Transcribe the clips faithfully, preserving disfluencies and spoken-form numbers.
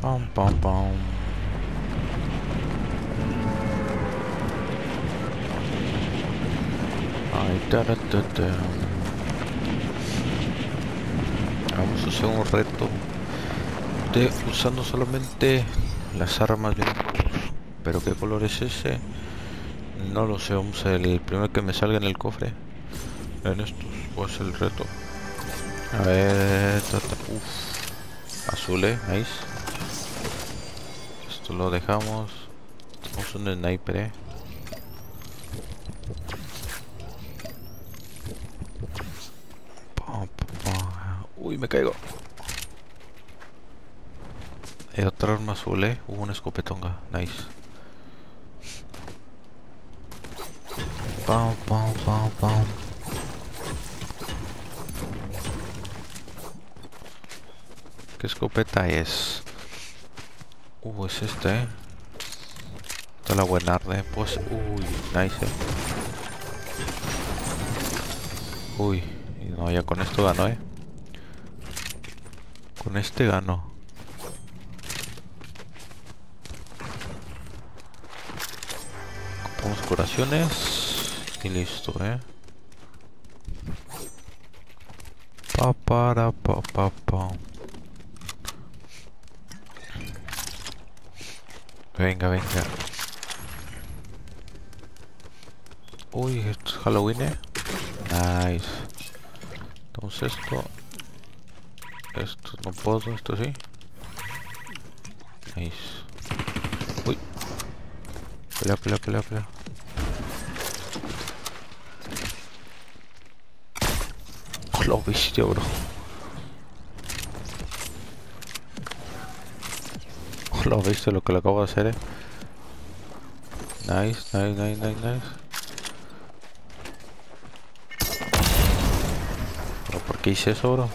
Pam, pam, pam. Ay, taratata. Vamos a hacer un reto de usando solamente las armas de un color. Pero ¿qué color es ese? No lo sé, vamos a el primero que me salga en el cofre. En estos, voy a hacer el reto. A ver, tata, uff. Azul, eh, nice. Esto lo dejamos. Tenemos un sniper, eh. Uy, me caigo. Hay otra arma azul, eh. Hubo una escopetonga, nice. Pam, pam, pam, pam. ¿Qué escopeta es? Uh, es esta, eh. Esta es la buena arde, eh. Pues, uy, nice, eh. Uy, no, ya con esto ganó, eh. Con este ganó. Compramos curaciones. Y listo, eh. Pa, para, pa, pa, pa. Venga, venga. Uy, esto es Halloween, eh. Nice. Entonces esto. Esto no puedo, esto sí. Nice. Uy. Pelea, pelea, pelea, pelea. Lo bestia, bro. Lo viste lo que le acabo de hacer, eh. Nice, nice, nice, nice, nice. ¿Pero por qué hice eso, bro?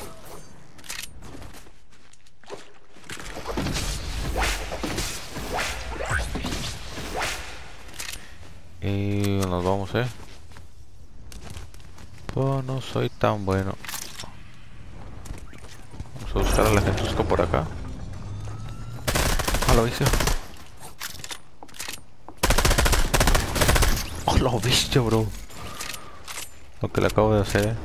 Y nos vamos, eh. Pues no soy tan bueno. Vamos a buscar a la gentusca por acá. Lo hice. Oh, lo viste, bro. Lo que le acabo de hacer, eh.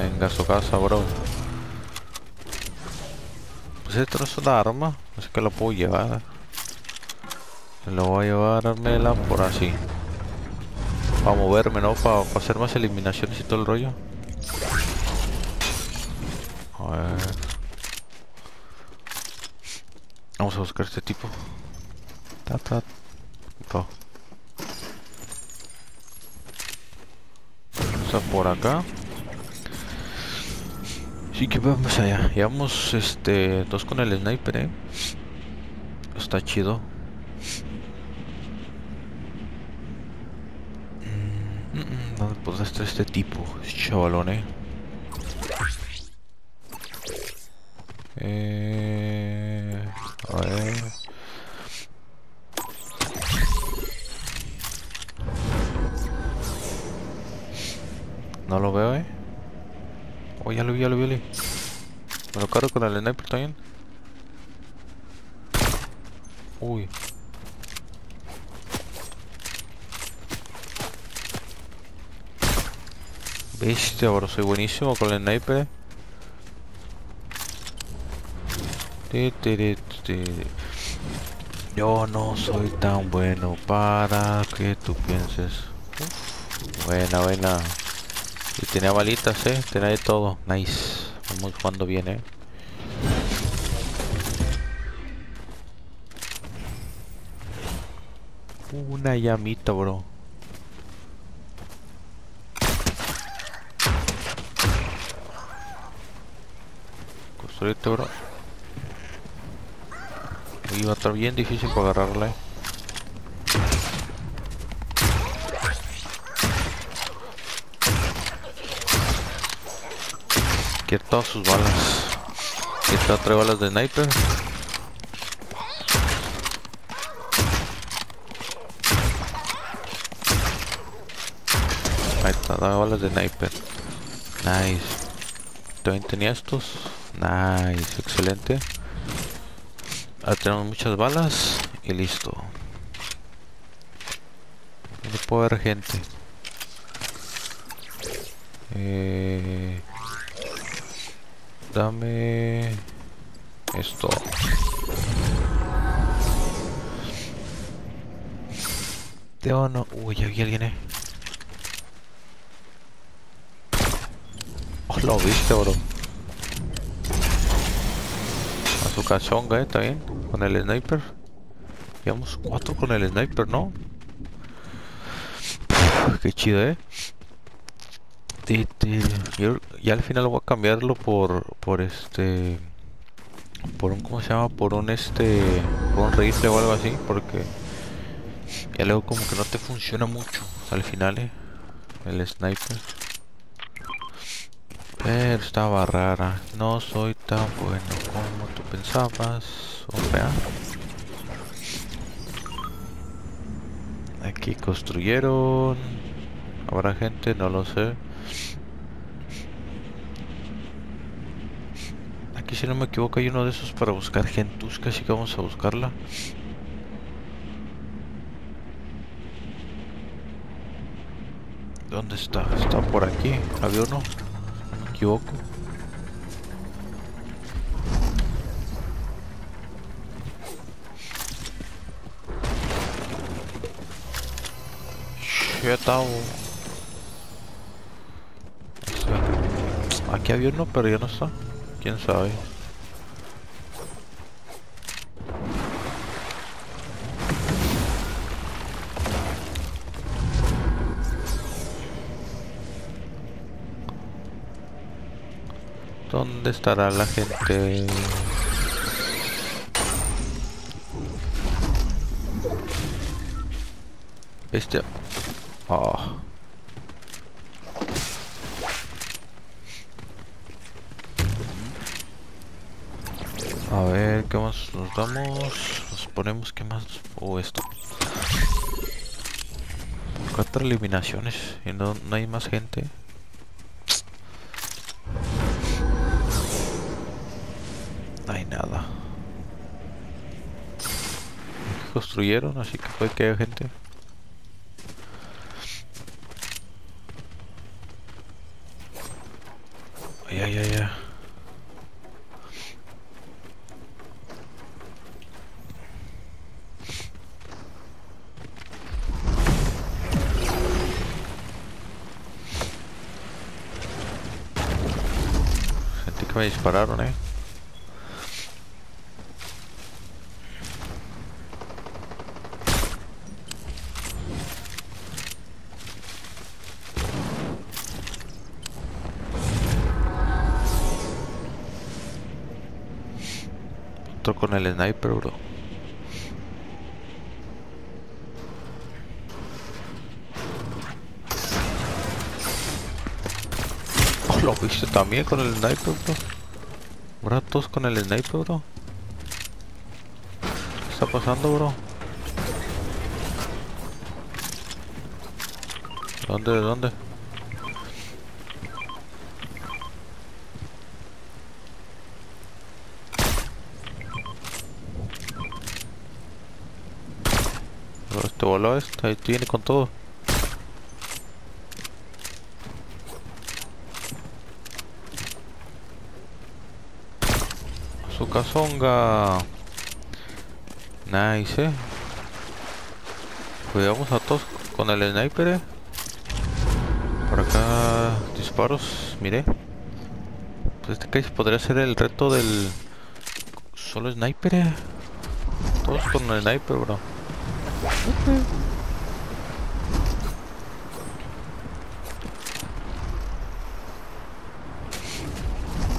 Venga, su casa, bro. Pues esto no es una arma, así que lo puedo llevar. Lo voy a llevármela por así. Para moverme, ¿no? Para pa hacer más eliminaciones y todo el rollo. A ver. Vamos a buscar a este tipo. Ta, ta, ta. Vamos a por acá. Sí que vamos allá. Llevamos este dos con el sniper, eh. Está chido. ¿Dónde podrá estar este tipo? Chavalón, eh. Eh... A ver. No lo veo, eh. Oh, ya lo vi, ya lo vi, ya lo vi. Me lo cargo con el sniper también. Uy. Bestia, bro, soy buenísimo con el sniper. Yo no soy tan bueno para que tú pienses. Buena, buena. Y tenía balitas, eh. Tenía de todo. Nice. Vamos jugando bien, eh. Una llamita, bro. Construirte, bro. Iba a estar bien difícil para agarrarle. Quiero todas sus balas. Quiero tres balas de sniper. Ahí está, dos balas de sniper. Nice. También tenía estos. Nice, excelente. Ahora tenemos muchas balas y listo. No puedo ver gente. Eh, dame esto. Te o no. Uy, ya vi alguien, eh. Oh, lo viste, bro. A su cachonga, eh, también. Con el sniper. Llevamos cuatro con el sniper, ¿no? Pff, qué chido, eh. Yo ya al final voy a cambiarlo por. por este. Por un. ¿Cómo se llama? Por un este. Por un rifle o algo así, porque. Ya luego como que no te funciona mucho al final, eh, el sniper. Pero estaba rara. No soy tan bueno como tú pensabas. O sea, aquí construyeron. ¿Habrá gente? No lo sé. Aquí si no me equivoco hay uno de esos para buscar gentusca, así que vamos a buscarla. ¿Dónde está? Está por aquí. Había uno. No me equivoco. Chetao. Aquí había uno, pero ya no está. ¿Quién sabe? ¿Dónde estará la gente? Bestia. Oh. A ver, ¿qué más nos damos? Nos ponemos, ¿qué más? O oh, esto. Cuatro eliminaciones y no, no hay más gente. No hay nada. Construyeron, así que puede que haya gente. Ay, ay, ay, ay. Sentí que me dispararon, eh. Con el sniper, bro. Oh, lo viste también con el sniper, bro. Ahora todos con el sniper, bro. ¿Qué está pasando, bro? ¿Dónde? ¿Dónde? Te voló esto, ahí viene con todo. Su cazonga. Nice, eh. Cuidamos a todos con el sniper, eh. Por acá disparos, mire. Pues este case podría ser el reto del solo sniper, eh. Todos con el sniper, bro. Okay.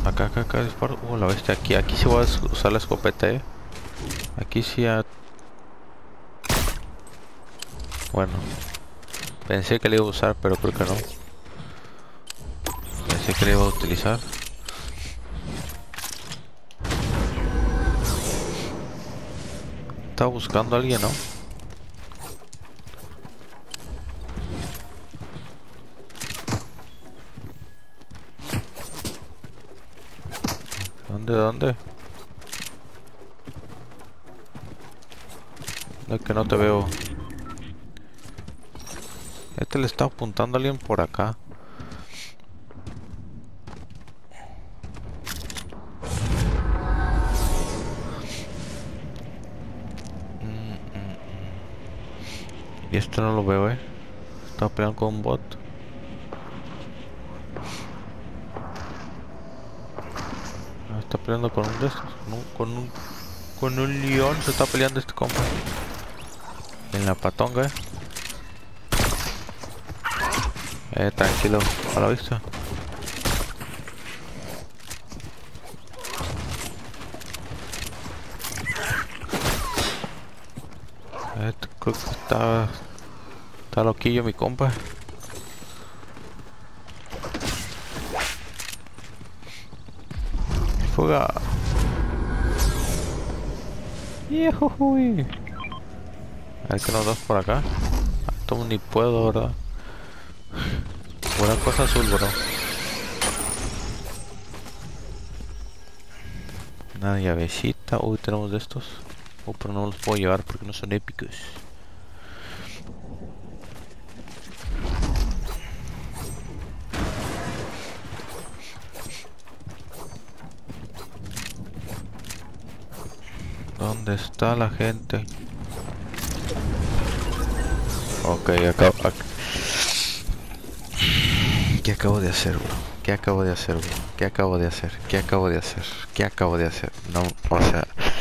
Acá, acá, acá disparo. Uh, la bestia. Aquí, aquí sí voy a usar la escopeta, eh. Aquí sí a... Bueno, pensé que le iba a usar, pero creo que no. Pensé que le iba a utilizar. Estaba buscando a alguien, ¿no? ¿Dónde, dónde? No, es que no te veo. Este le está apuntando a alguien por acá. Y esto no lo veo, eh. Estamos peleando con un bot. Está peleando con un de estos, ¿no? Con un con un león se está peleando este compa. En la patonga, eh. Eh, tranquilo, a la vista. Esto creo que está, está loquillo mi compa. Fuga. Yehuhuy. A ver que nos das por acá. Esto ni puedo, ¿verdad? Buena cosa azul, bro. Una llavecita. Uy, tenemos de estos. Oh, pero no los puedo llevar porque no son épicos. ¿Dónde está la gente? Ok, acabo... Ac ¿Qué acabo de hacer, bro? ¿Qué acabo de hacer, bro? ¿Qué acabo de hacer? ¿Qué acabo de hacer? ¿Qué acabo de hacer? No, o sea...